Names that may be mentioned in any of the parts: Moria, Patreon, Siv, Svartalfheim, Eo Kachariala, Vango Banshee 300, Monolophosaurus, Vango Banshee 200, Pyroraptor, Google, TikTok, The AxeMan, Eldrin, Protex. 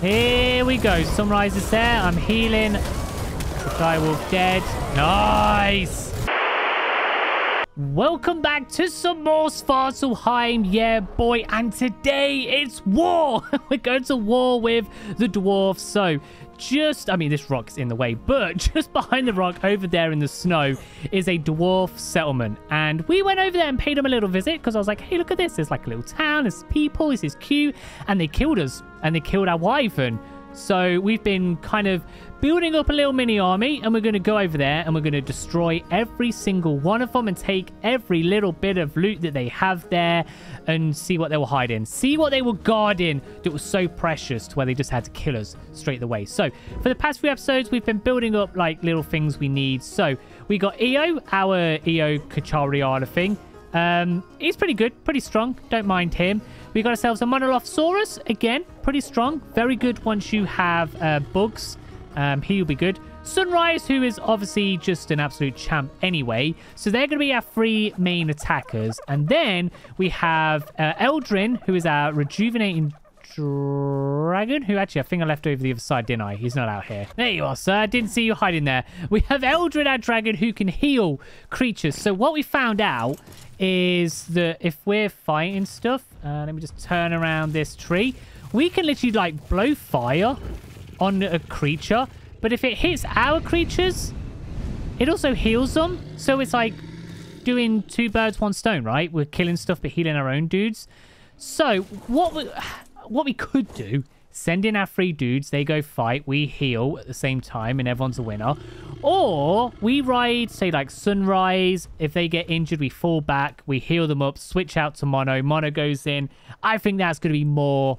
Here we go. Sunrise is there. I'm healing. The direwolf dead. Nice. Welcome back to some more Svartalfheim, yeah boy, and today it's war. We're going to war with the dwarves. So this rock's in the way, but just behind the rock over there in the snow is a dwarf settlement, and we went over there and paid them a little visit because I was like, hey, look at this, there's like a little town, there's people, this is cute. And they killed us and they killed our wyvern. So we've been kind of building up a little mini army, and we're going to go over there and we're going to destroy every single one of them and take every little bit of loot that they have there and see what they were hiding, see what they were guarding that was so precious to where they just had to kill us straight away. So for the past few episodes, we've been building up like little things we need. So we got Eo, our Eo Kachariala thing. He's pretty good, pretty strong. Don't mind him. We got ourselves a Monolophosaurus. Again, pretty strong. Very good once you have bugs. He'll be good. Sunrise, who is obviously just an absolute champ anyway. So they're going to be our three main attackers. And then we have Eldrin, who is our rejuvenating dragon, who actually I think I left over the other side, didn't I? He's not out here. There you are, sir. I didn't see you hiding there. We have Eldrin, our dragon, who can heal creatures. So what we found out is that if we're fighting stuff, let me just turn around this tree, we can literally like blow fire on a creature, but if it hits our creatures, it also heals them. So it's like doing two birds, one stone, right? We're killing stuff but healing our own dudes. So what we could do, send in our three dudes, they go fight, we heal at the same time, and everyone's a winner. Or we ride, say, like Sunrise. If they get injured, we fall back, we heal them up, switch out to Mono. Mono goes in. I think that's going to be more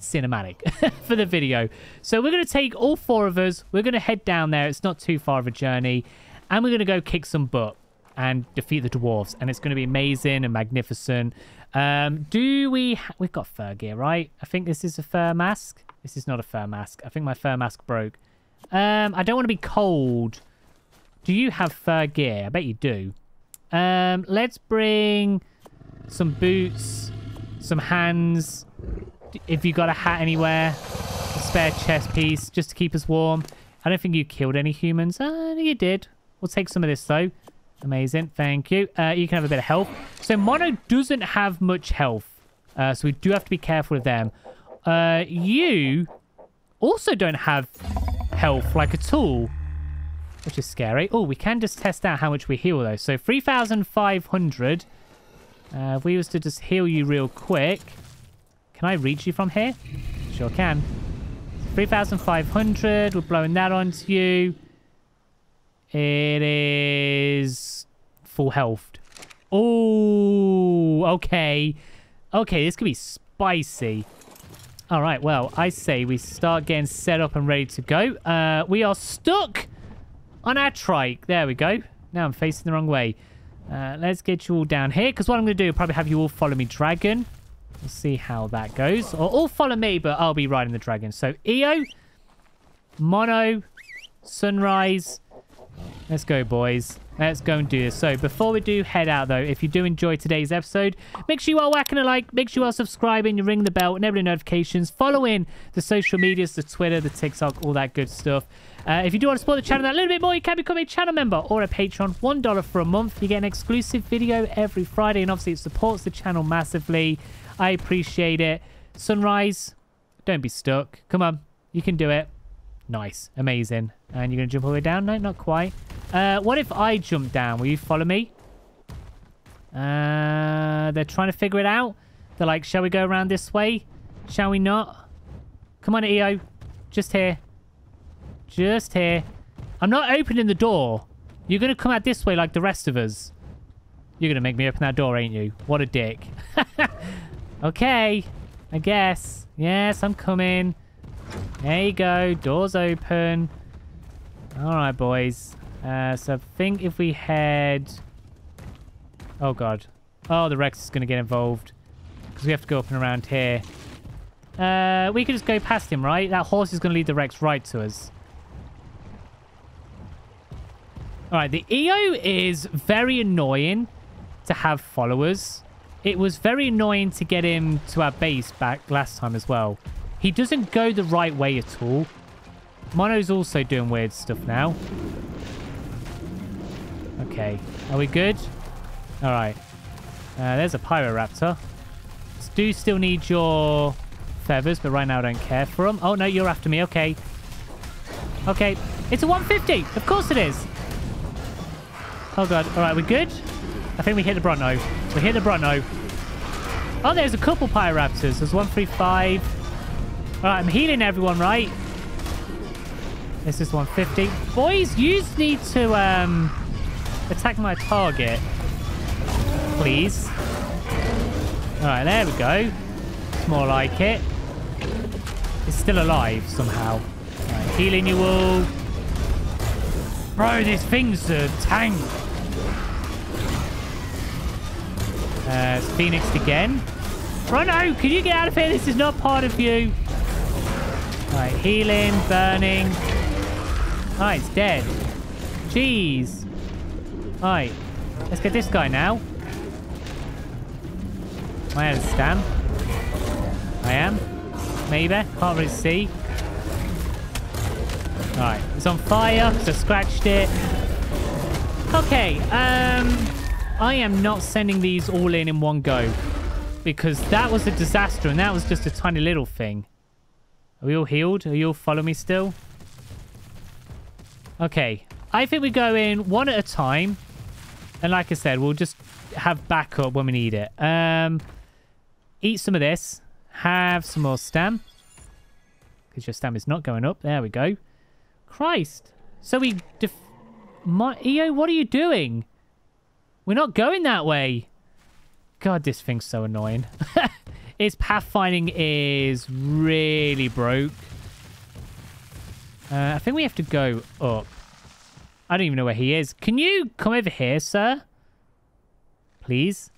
cinematic for the video. So we're going to take all four of us. We're going to head down there. It's not too far of a journey. And we're going to go kick some butt and defeat the dwarves. And it's going to be amazing and magnificent. We've got fur gear, right? I think this is a fur mask. This is not a fur mask. I think my fur mask broke. I don't want to be cold. Do you have fur gear? I bet you do. Let's bring some boots, some hands. If you got a hat anywhere, a spare chest piece just to keep us warm. I don't think you killed any humans. You did. We'll take some of this though. Amazing, thank you. You can have a bit of health. So Mono doesn't have much health, so we do have to be careful with them. You also don't have health like at all, which is scary. Oh, we can just test out how much we heal though. So 3,500. If we was to just heal you real quick, can I reach you from here? Sure can. 3,500. We're blowing that onto you. It is full health. Oh, okay. Okay, this could be spicy. All right, well, I say we start getting set up and ready to go. We are stuck on our trike. There we go. Now I'm facing the wrong way. Let's get you all down here, because what I'm going to do is probably have you all follow me, dragon. We'll see how that goes. Or all follow me, but I'll be riding the dragon. So, Eo, Mono, Sunrise. Let's go, boys. Let's go and do this. So before we do head out though, if you do enjoy today's episode, make sure you are whacking a like, make sure you are subscribing, you ring the bell, enabling notifications, following the social medias, the Twitter, the TikTok, all that good stuff. If you do want to support the channel that a little bit more, you can become a channel member or a Patreon. $1 for a month. You get an exclusive video every Friday, and obviously it supports the channel massively. I appreciate it. Sunrise, don't be stuck. Come on, you can do it. Nice, amazing. And you're gonna jump all the way down? No, not quite. What if I jump down? Will you follow me? They're trying to figure it out. They're like, shall we go around this way? Shall we not? Come on, Eo. Just here. Just here. I'm not opening the door. You're gonna come out this way like the rest of us. You're gonna make me open that door, ain't you? What a dick. Okay, I guess. Yes, I'm coming. There you go. Doors open. All right, boys. So I think if we head... Oh, God. Oh, the Rex is going to get involved. Because we have to go up and around here. We can just go past him, right? That horse is going to lead the Rex right to us. All right, the Eo is very annoying to have followers. It was very annoying to get him to our base back last time as well. He doesn't go the right way at all. Mono's also doing weird stuff now. Okay. Are we good? Alright. There's a Pyroraptor. Do still need your feathers, but right now I don't care for them. Oh, no, you're after me. Okay. Okay. It's a 150. Of course it is. Oh, God. All right, we're good? I think we hit the Bronto. We hit the Bronto. Oh, there's a couple Pyroraptors. There's 135. All right, I'm healing everyone, right? This is 150. Boys, you need to attack my target. Please. All right, there we go. It's more like it. It's still alive somehow. Right, healing you all. Bro, this thing's a tank. It's Phoenixed again. Bruno, can you get out of here? This is not part of you. All right, healing, burning. All right, it's dead. Jeez. All right, let's get this guy now. I understand. I am. Maybe. Can't really see. Alright. It's on fire, so scratched it. Okay. I am not sending these all in one go. Because that was a disaster, and that was just a tiny little thing. Are we all healed? Are you all following me still? Okay. I think we go in one at a time. And like I said, we'll just have backup when we need it. Eat some of this. Have some more stam. Because your stam is not going up. There we go. Christ. So we... EO, what are you doing? We're not going that way. God, this thing's so annoying. Its pathfinding is really broke. I think we have to go up. I don't even know where he is. Can you come over here, sir? Please?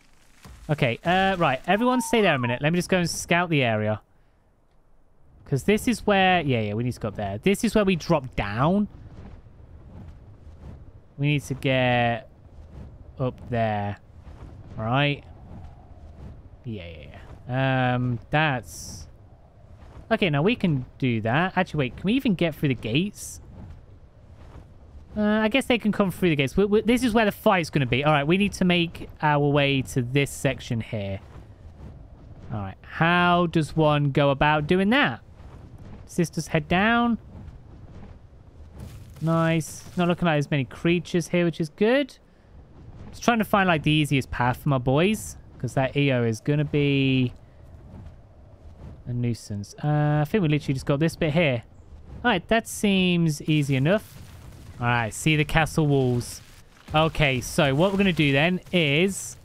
Okay, right. Everyone stay there a minute. Let me just go and scout the area. Because this is where... Yeah, we need to go up there. This is where we drop down. We need to get up there. All right. Yeah. That's... Okay, now we can do that. Actually, wait. Can we even get through the gates? I guess they can come through the gates. This is where the fight's going to be. All right, we need to make our way to this section here. All right, how does one go about doing that? Sisters, head down. Nice. Not looking like there's many creatures here, which is good. Just trying to find, like, the easiest path for my boys. Because that EO is going to be a nuisance. I think we literally just got this bit here. All right, that seems easy enough. All right, see the castle walls. Okay, so what we're going to do then is...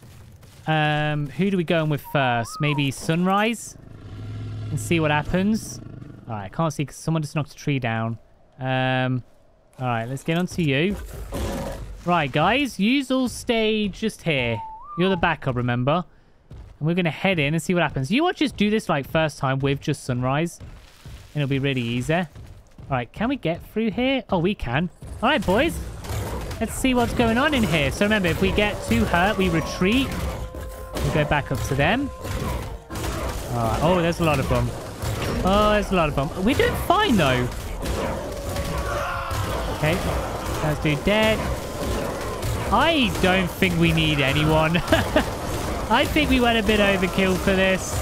who do we go in with first? Maybe Sunrise? And see what happens. All right, I can't see because someone just knocked a tree down. All right, let's get on to you. Right, guys, use all stay just here. You're the backup, remember? And we're going to head in and see what happens. You want to just do this like first time with just Sunrise. And it'll be really easy. All right, can we get through here? Oh, we can. All right, boys. Let's see what's going on in here. So remember, if we get too hurt, we retreat. We go back up to them. All right. Oh, there's a lot of them. Oh, there's a lot of them. We're doing fine, though. Okay. Let's do dead. I don't think we need anyone. I think we went a bit overkill for this.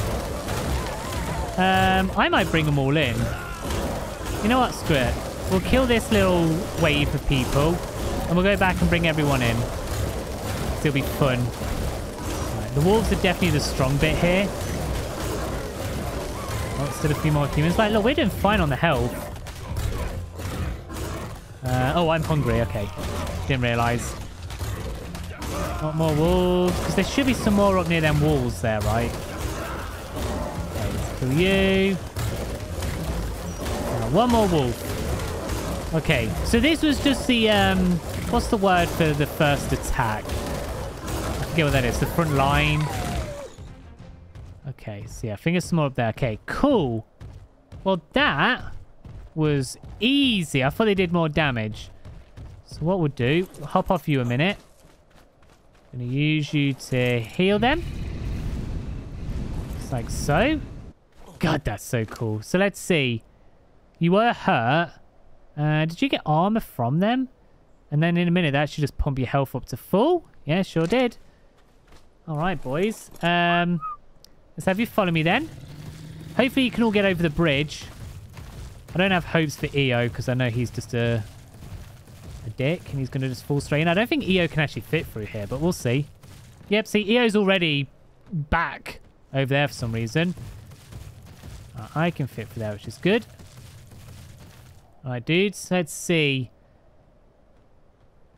I might bring them all in. You know what? Screw it. We'll kill this little wave of people. And we'll go back and bring everyone in. It'll be fun. Right, the wolves are definitely the strong bit here. Oh, still a few more humans. Like, look, we're doing fine on the health. Oh, I'm hungry. Okay. Didn't realise. Not more wolves. Because there should be some more up near them walls there, right? Okay, let's kill you. One more wolf. Okay, so this was just the, what's the word for the first attack? I forget what that is. The front line. Okay, so yeah, I think there's some more up there. Okay, cool. Well, that was easy. I thought they did more damage. So what we'll do, we'll hop off you a minute. I'm going to use you to heal them. Just like so. God, that's so cool. So let's see. You were hurt. Did you get armor from them? And then in a minute, that should just pump your health up to full. Yeah, sure did. All right, boys. Let's have you follow me then. Hopefully, you can all get over the bridge. I don't have hopes for EO because I know he's just a dick and he's going to just fall straight in. I don't think EO can actually fit through here, but we'll see. Yep, see, EO's already back over there for some reason. I can fit through there, which is good. All right, dudes, let's see.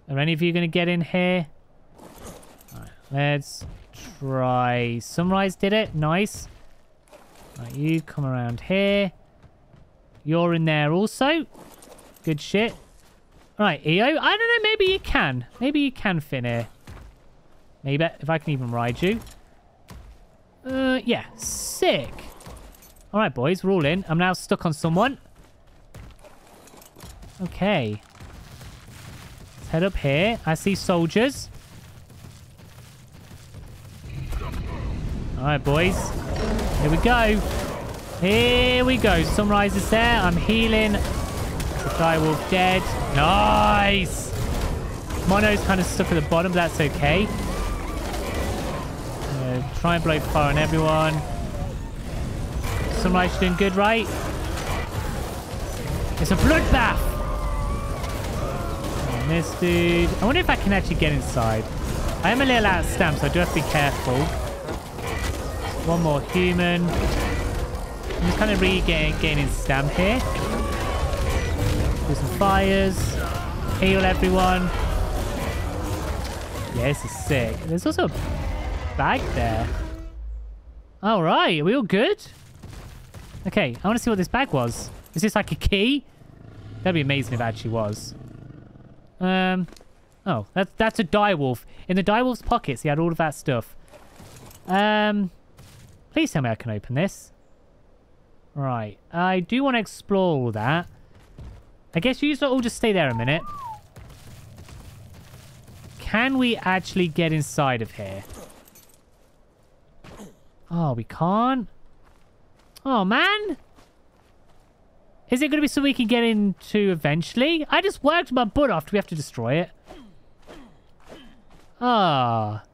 Are any of you going to get in here? All right, let's try. Sunrise did it. Nice. All right, you come around here. You're in there also. Good shit. All right, EO. I don't know. Maybe you can. Maybe you can fit in here. Maybe if I can even ride you. Yeah. Sick. All right, boys. We're all in. I'm now stuck on someone. Okay. Head up here. I see soldiers. Alright, boys. Here we go. Here we go. Sunrise is there. I'm healing. The direwolf dead. Nice! Mono's kind of stuck at the bottom, but that's okay. Try and blow fire on everyone. Sunrise doing good, right? It's a bloodbath! This dude. I wonder if I can actually get inside. I am a little out of stamina, so I do have to be careful. One more human. I'm just kind of regaining stamina here. Do some fires. Heal everyone. Yeah, this is sick. There's also a bag there. All right, are we all good? Okay, I want to see what this bag was. Is this like a key? That'd be amazing if it actually was. Oh, that's a direwolf. In the direwolf's pockets, he had all of that stuff. Please tell me I can open this. Right. I do want to explore all that. I guess you all just stay there a minute. Can we actually get inside of here? Oh, we can't. Oh, man. Is it going to be so we can get into eventually? I just worked my butt off. Do we have to destroy it? Ah, oh,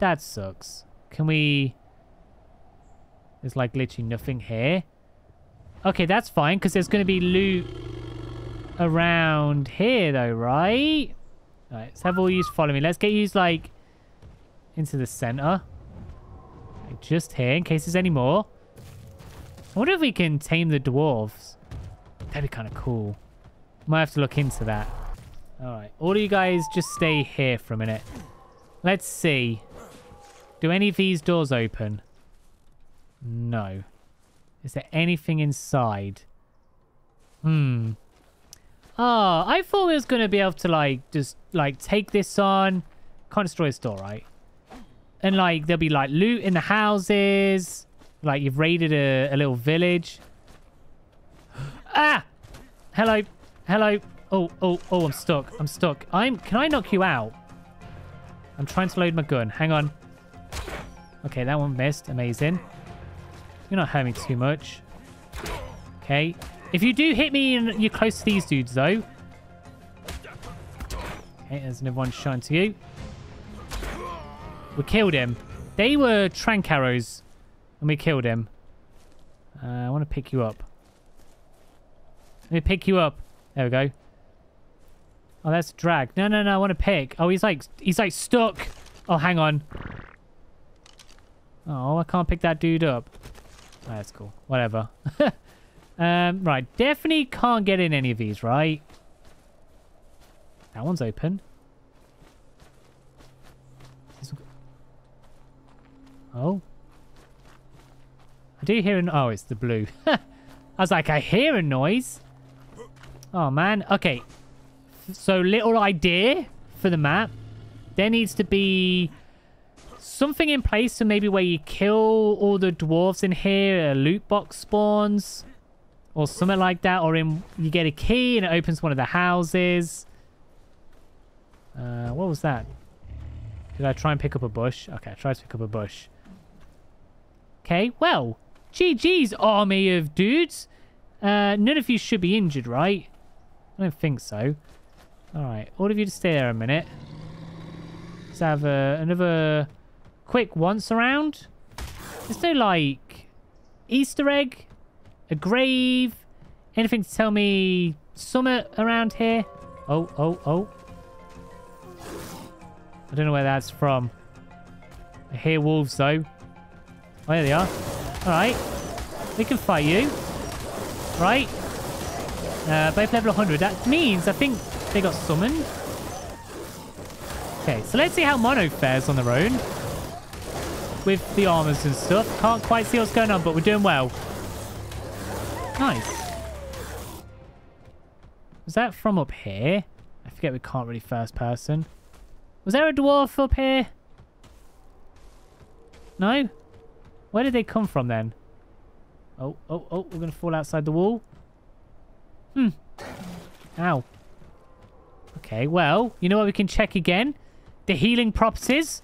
that sucks. Can we... There's like literally nothing here. Okay, that's fine because there's going to be loot around here though, right? All right, let's have all yous follow me. Let's get yous like into the center. Like, just here in case there's any more. I wonder if we can tame the dwarves. That'd be kind of cool. Might have to look into that. All right. All of you guys just stay here for a minute. Let's see. Do any of these doors open? No. Is there anything inside? Hmm. Oh, I thought we was going to be able to, like, just, like, take this on. Can't destroy this door, right? And, like, there'll be, like, loot in the houses. Like, you've raided a little village. Ah! Hello. Hello. Oh, I'm stuck. I'm stuck. Can I knock you out? I'm trying to load my gun. Hang on. Okay, that one missed. Amazing. You're not hurting me too much. Okay. If you do hit me and you're close to these dudes, though. Okay, there's another one shot to you. We killed him. They were trank arrows. And we killed him. I want to pick you up. Let me pick you up. There we go. Oh, that's a drag. No, I want to pick. Oh, he's like stuck. Oh, hang on. Oh, I can't pick that dude up. Oh, that's cool. Whatever. Right. Definitely can't get in any of these, right? That one's open. Oh. I do hear an... Oh, it's the blue. I was like, I hear a noise. Oh, man. Okay. So, little idea for the map. There needs to be something in place. So, maybe where you kill all the dwarves in here. A loot box spawns. Or something like that. Or you get a key and it opens one of the houses. What was that? Did I try and pick up a bush? Okay, I tried to pick up a bush. Okay, well... GG's, army of dudes. None of you should be injured, right? I don't think so. Alright, all of you to stay there a minute. Let's have another quick once around. There's no, like, Easter egg, a grave, anything to tell me summer around here. Oh, oh, oh. I don't know where that's from. I hear wolves, though. Oh, here they are. Alright. We can fight you. Right. Both level 100. That means I think they got summoned. Okay, so let's see how Mono fares on their own. With the armors and stuff. Can't quite see what's going on, but we're doing well. Nice. Was that from up here? I forget, we can't really first person. Was there a dwarf up here? No? Where did they come from then? Oh, oh, oh, we're going to fall outside the wall. Hmm. Ow. Okay, well, you know what, we can check again? The healing properties.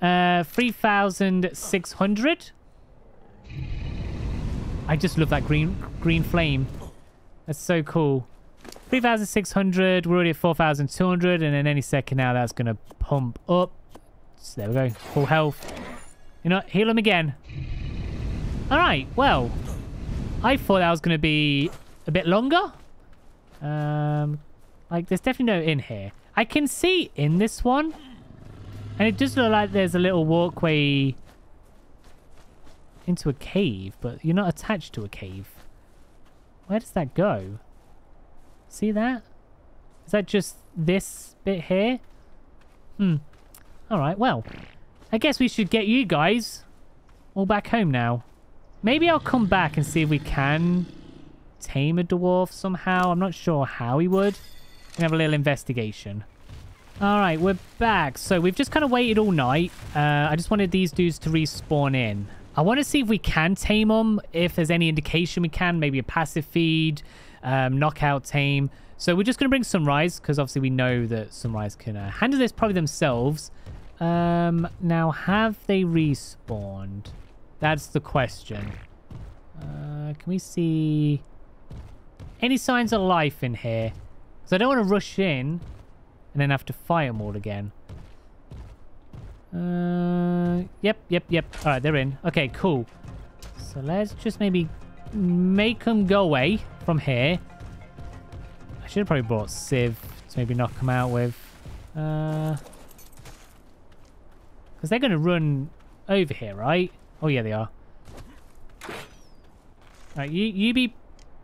3,600. I just love that green flame. That's so cool. 3,600. We're already at 4,200. And in any second now, that's going to pump up. So there we go. Full health. You know what? Heal him again. All right. Well, I thought that was going to be a bit longer. Like, there's definitely no in here. I can see in this one. And it does look like there's a little walkway into a cave. But you're not attached to a cave. Where does that go? See that? Is that just this bit here? Hmm. Alright, well. I guess we should get you guys all back home now. Maybe I'll come back and see if we can tame a dwarf somehow. I'm not sure how we would. We'll have a little investigation. Alright, we're back. So we've just kind of waited all night. I just wanted these dudes to respawn in. I want to see if we can tame them. If there's any indication we can. Maybe a passive feed. Knockout tame. So we're just going to bring Sunrise, because obviously we know that Sunrise can handle this probably themselves. Now, have they respawned? That's the question. Can we see any signs of life in here? Because I don't want to rush in and then have to fight them all again. Yep, yep, yep. All right, they're in. Okay, cool. So let's just maybe make them go away from here. I should have probably brought Siv to maybe knock them out with. Because they're going to run over here, right? Oh, yeah, they are. All right, you be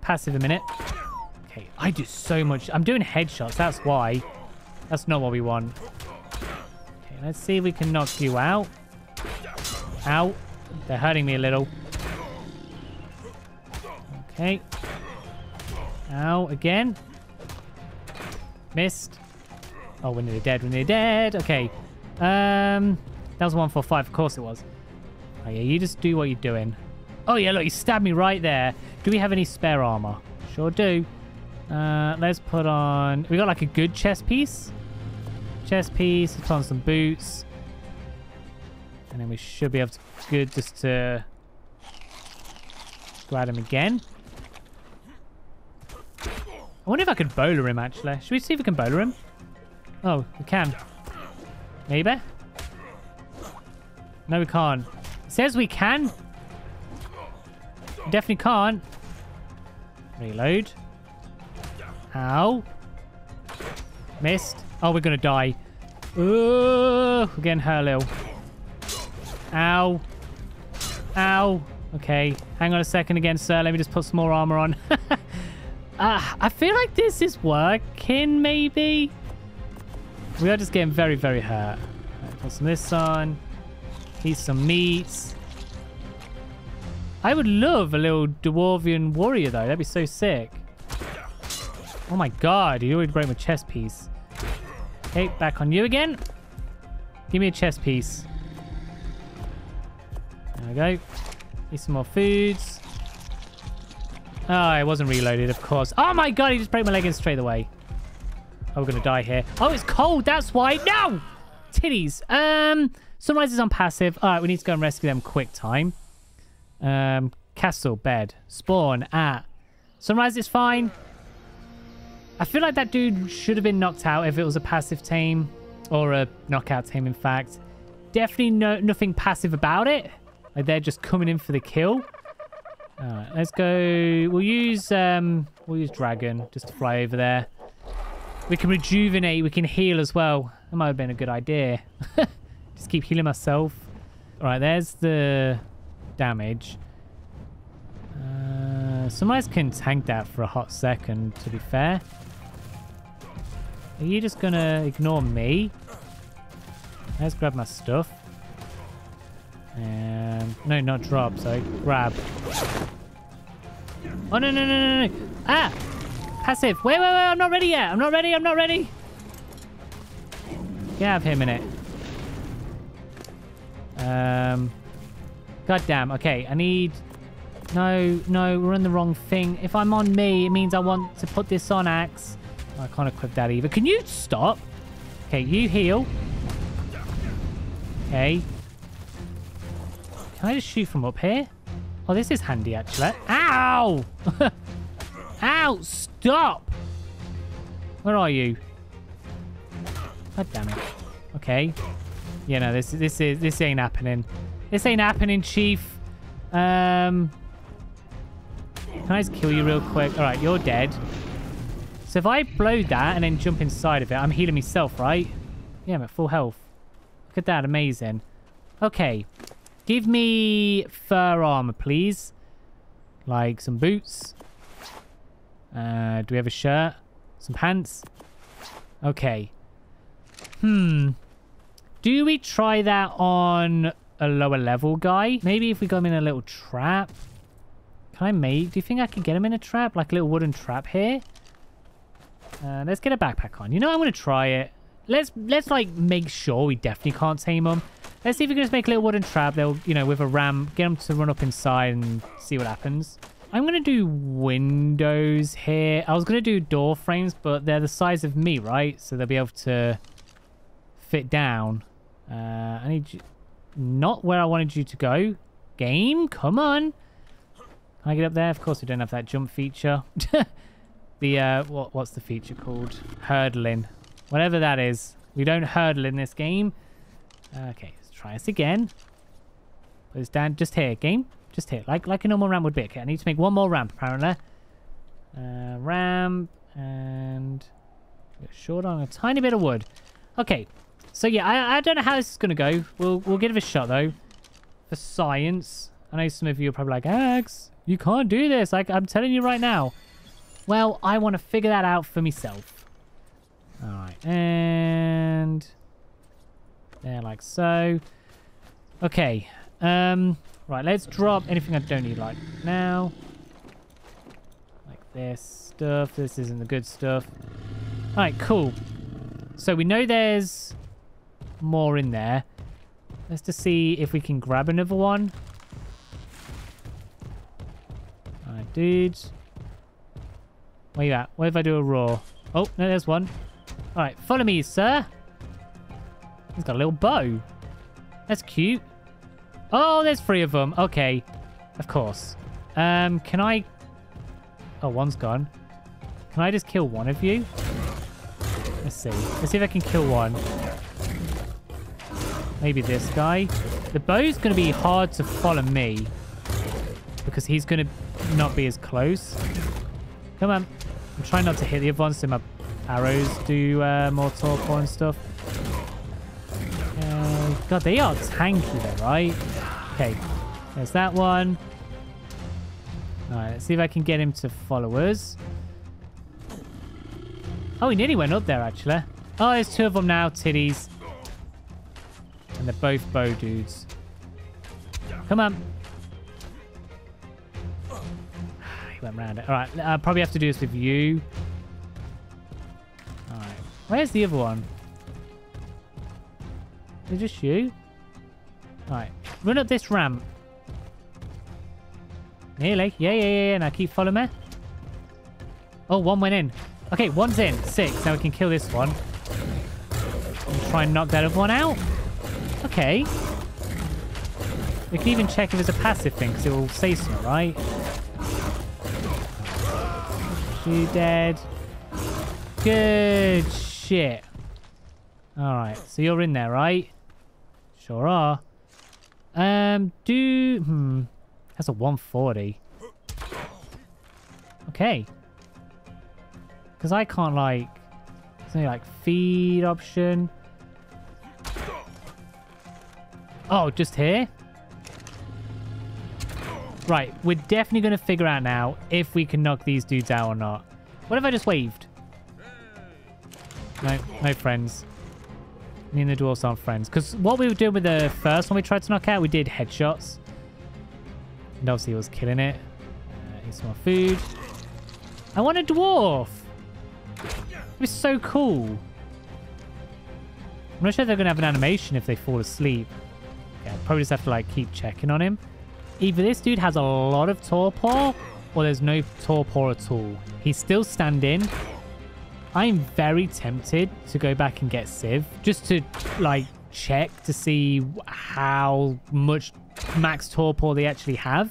passive a minute. Okay, I do so much. I'm doing headshots, that's why. That's not what we want. Okay, let's see if we can knock you out. Ow. They're hurting me a little. Okay. Ow, again. Missed. Oh, we're nearly dead, we're nearly dead. Okay. That was 145, of course it was. Oh, yeah, you just do what you're doing. Oh, yeah, look, you stabbed me right there. Do we have any spare armor? Sure do. Let's put on... We got, like, a good chest piece. Chest piece, put on some boots. And then we should be able to... Good, just to... Go at him again. I wonder if I could bowler him, actually. Should we see if we can bowler him? Oh, we can. Maybe? No, we can't. It says we can. We definitely can't. Reload. Ow. Missed. Oh, we're going to die. Ooh, we're getting hurt a little. Ow. Ow. Okay, hang on a second again, sir. Let me just put some more armor on. I feel like this is working, maybe. We are just getting very, very hurt. Right, put some of this on. Eat some meats. I would love a little Dwarvian warrior, though. That'd be so sick. Oh, my God. You already broke my chest piece. Okay, back on you again. Give me a chest piece. There we go. Eat some more foods. Oh, it wasn't reloaded, of course. Oh my God, he just broke my leg in straight away. Oh, we're gonna die here. Oh, it's cold, that's why. No! Titties. Sunrise is on passive. All right, we need to go and rescue them quick time. Castle bed. Spawn at sunrise is fine. I feel like that dude should have been knocked out if it was a passive team or a knockout team, in fact. Definitely nothing passive about it. Like they're just coming in for the kill. All right, let's go. We'll use dragon just to fly over there. We can rejuvenate. We can heal as well. That might have been a good idea. Just keep healing myself. All right, there's the damage. Sunrise can tank that for a hot second, to be fair. Are you just gonna ignore me? Let's grab my stuff. And no, not drop, so grab. Oh, no, no, no, no, no. Ah! Passive. Wait, wait, wait. I'm not ready yet. I'm not ready. I'm not ready. Get out of here a minute. Goddamn. Okay, I need... No, no, we're on the wrong thing. If I'm on me, it means I want to put this on Axe. I can't equip that either. Can you stop? Okay, you heal. Okay. Can I just shoot from up here? Oh, this is handy, actually. Ow! Ow! Stop! Where are you? God damn it. Okay. Yeah, no, this ain't happening. This ain't happening, Chief. Can I just kill you real quick? All right, you're dead. So if I blow that and then jump inside of it, I'm healing myself, right? Yeah, I'm at full health. Look at that. Amazing. Okay. Give me fur armor, please. Like some boots. Do we have a shirt? Some pants? Okay. Do we try that on a lower level guy? Maybe if we got him in a little trap. Can I make... Do you think I could get him in a trap? Like a little wooden trap here? Let's get a backpack on. You know, I'm going to try it. Let's like, make sure we definitely can't tame him. Let's see if we can just make a little wooden trap. They'll, you know, with a ram, get him to run up inside and see what happens. I'm going to do windows here. I was going to do door frames, but they're the size of me, right? So they'll be able to fit down. I need you... Not where I wanted you to go. Game, come on. Can I get up there? Of course, we don't have that jump feature. The, what's the feature called? Hurdling. Whatever that is. We don't hurdle in this game. Okay, let's try this again. Put this down just here, game. Just here. Like a normal ramp would be. Okay, I need to make one more ramp, apparently. Ramp. And... short on a tiny bit of wood. Okay. So, yeah, I don't know how this is going to go. We'll give it a shot, though. For science. I know some of you are probably like, Axe, you can't do this. Like, I'm telling you right now. Well, I want to figure that out for myself. All right. And there, like so. Okay. Right, let's drop anything I don't need like now. Like this stuff. This isn't the good stuff. All right, cool. So we know there's more in there. Let's just see if we can grab another one. Dude. Where you at? What if I do a roar? Oh, no, there's one. All right, follow me, sir. He's got a little bow. That's cute. Oh, there's three of them. Okay, of course. Can I... Oh, one's gone. Can I just kill one of you? Let's see. Let's see if I can kill one. Maybe this guy. The bow's going to be hard to follow me. Because he's going to... not be as close. Come on. I'm trying not to hit the advance so my arrows do more torpor and stuff. God, they are tanky though, right? Okay. There's that one. Alright, let's see if I can get him to follow us. Oh, he nearly went up there, actually. Oh, there's two of them now, titties. And they're both bow dudes. Come on. Went round it. All right, I probably have to do this with you. All right, where's the other one? Is it just you? All right, run up this ramp. Nearly, yeah. Now keep following me. Oh, one went in. Okay, one's in. Six. Now we can kill this one. And try and knock that other one out. Okay. We can even check if it's a passive thing, because it will say so, right? You dead. Good shit. Alright, so you're in there, right? Sure are. That's a 140. Okay. Because I can't, like... There's only, like, feed option. Oh, just here? Right, we're definitely going to figure out now if we can knock these dudes out or not. What if I just waved? No, no friends. Me and the dwarves aren't friends. Because what we were doing with the first one we tried to knock out, we did headshots. And obviously it was killing it. Eat some more food. I want a dwarf! It was so cool. I'm not sure they're going to have an animation if they fall asleep. Yeah, probably just have to like keep checking on him. Either this dude has a lot of torpor, or there's no torpor at all. He's still standing. I'm very tempted to go back and get Siv, just to like check to see how much max torpor they actually have.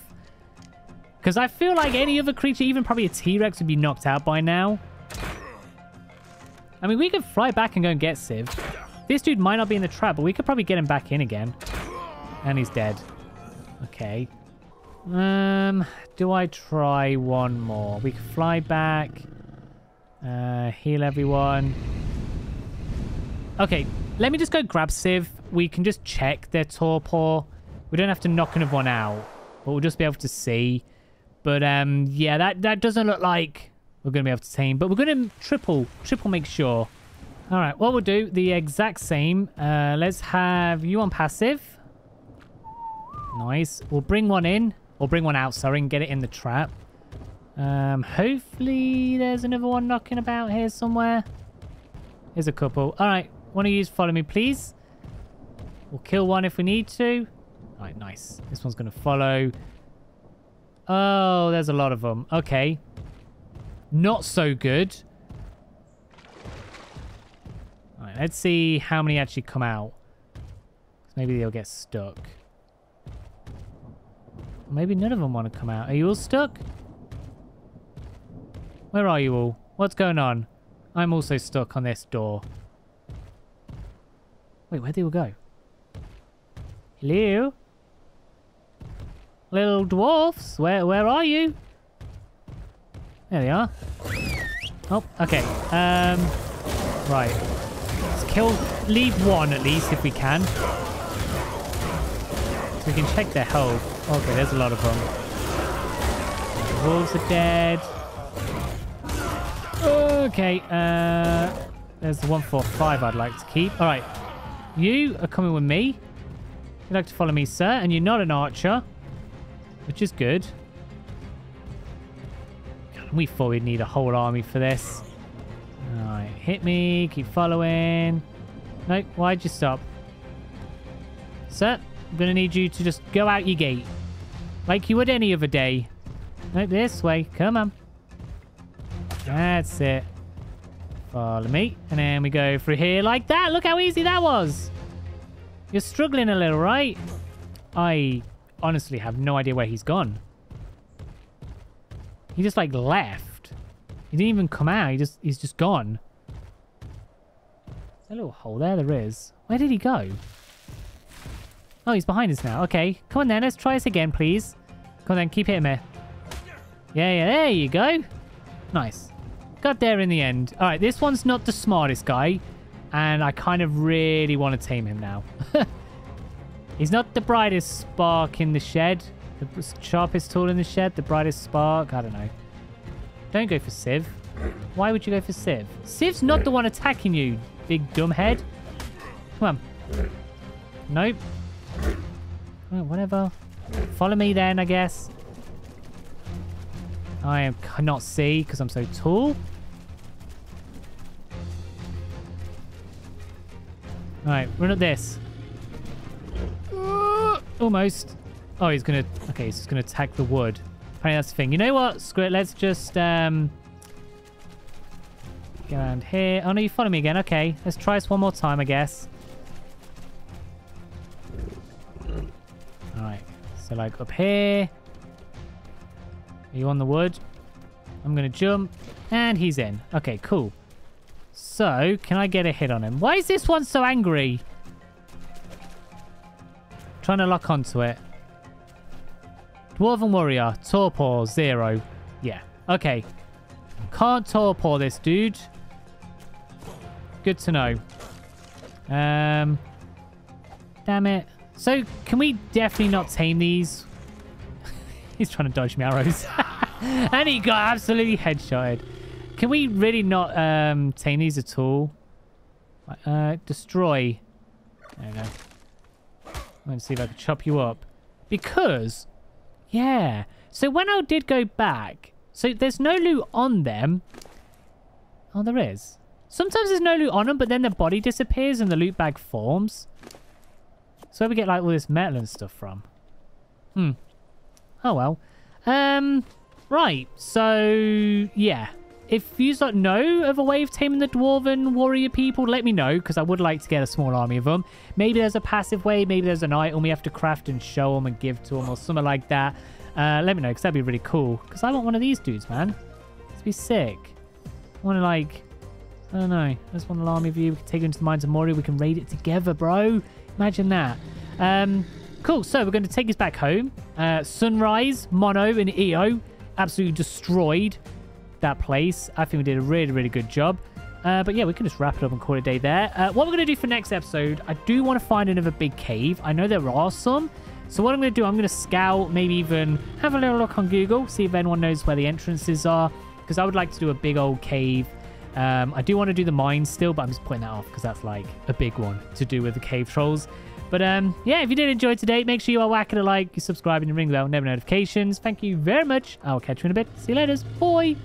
Because I feel like any other creature, even probably a T-Rex, would be knocked out by now. I mean, we could fly back and go and get Siv. This dude might not be in the trap, but we could probably get him back in again. And he's dead. Okay. Do I try one more? We can fly back. Heal everyone. Okay, let me just go grab Siv. We can just check their torpor. We don't have to knock another one out, but we'll just be able to see. But yeah, that doesn't look like we're going to be able to tame, but we're going to triple make sure. All right, what we'll do, the exact same. Let's have you on passive. Nice. We'll bring one in. We'll bring one out, sorry, and get it in the trap. Hopefully there's another one knocking about here somewhere. Here's a couple. All right. One of you follow me, please. We'll kill one if we need to. All right, nice. This one's going to follow. Oh, there's a lot of them. Okay. Not so good. All right, let's see how many actually come out. Maybe they'll get stuck. Maybe none of them want to come out. Are you all stuck? Where are you all? What's going on? I'm also stuck on this door. Wait, where'd they all go? Hello? Little dwarfs, where are you? There they are. Oh, okay. Right. Let's kill... Leave one, at least, if we can. So we can check their health. Okay, there's a lot of them. The wolves are dead. Okay, there's the 145 I'd like to keep. All right, you are coming with me. You'd like to follow me, sir, and you're not an archer, which is good. God, we thought we'd need a whole army for this. All right, hit me, keep following. Nope, why'd you stop? Sir? I'm going to need you to just go out your gate. Like you would any other day. Like this way. Come on. That's it. Follow me. And then we go through here like that. Look how easy that was. You're struggling a little, right? I honestly have no idea where he's gone. He just, like, left. He didn't even come out. He's just gone. There's a little hole there. There is. Where did he go? Oh, he's behind us now. Okay. Come on then. Let's try this again, please. Come on then. Keep hitting me. Yeah. There you go. Nice. Got there in the end. All right. This one's not the smartest guy. And I kind of really want to tame him now. He's not the brightest spark in the shed. The sharpest tool in the shed. The brightest spark. I don't know. Don't go for Siv. Why would you go for Siv? Siv's not the one attacking you, big dumbhead. Come on. Nope. Whatever. Follow me then, I guess. I cannot see because I'm so tall. Alright, run up this. Almost. Oh, he's going to... Okay, he's just going to attack the wood. Apparently that's the thing. You know what? Screw it. Let's just... Go around here. Oh, no, you follow me again. Okay, let's try this one more time, I guess. Alright, So like up here. Are you on the wood? I'm going to jump. And he's in. Okay, cool. So, can I get a hit on him? Why is this one so angry? Trying to lock onto it. Dwarven Warrior. Torpor. 0. Yeah. Okay. Can't torpor this dude. Good to know. Damn it. So, can we definitely not tame these? He's trying to dodge me arrows. And he got absolutely headshotted. Can we really not tame these at all? Destroy. There we go. I'm going to see if I can chop you up. Because, yeah. So when I did go back, so there's no loot on them. Oh, there is. Sometimes there's no loot on them, but then the body disappears and the loot bag forms. So where we get like all this metal and stuff from. Hmm. Oh, well. Right. So, yeah. If you don't know of a way of taming the Dwarven Warrior people, let me know, because I would like to get a small army of them. Maybe there's a passive way. Maybe there's an item we have to craft and show them and give to them or something like that. Let me know, because that'd be really cool. Because I want one of these dudes, man. It'd be sick. I want to, like... I don't know. There's one army of you. We can take it into the Mines of Moria. We can raid it together, bro. Imagine that. Cool. So, we're going to take this back home. Sunrise, Mono, and EO. Absolutely destroyed that place. I think we did a really, really good job. But yeah, we can just wrap it up and call it a day there. What we're going to do for next episode, I do want to find another big cave. I know there are some. So what I'm going to do, I'm going to scout, maybe even have a little look on Google, see if anyone knows where the entrances are. Because I would like to do a big old cave. I do want to do the mine still, but I'm just putting that off because that's like a big one to do with the cave trolls. But yeah, if you did enjoy today, make sure you are whacking a like, you subscribe, and you ring the bell, never notifications. Thank you very much. I'll catch you in a bit. See you later. Bye.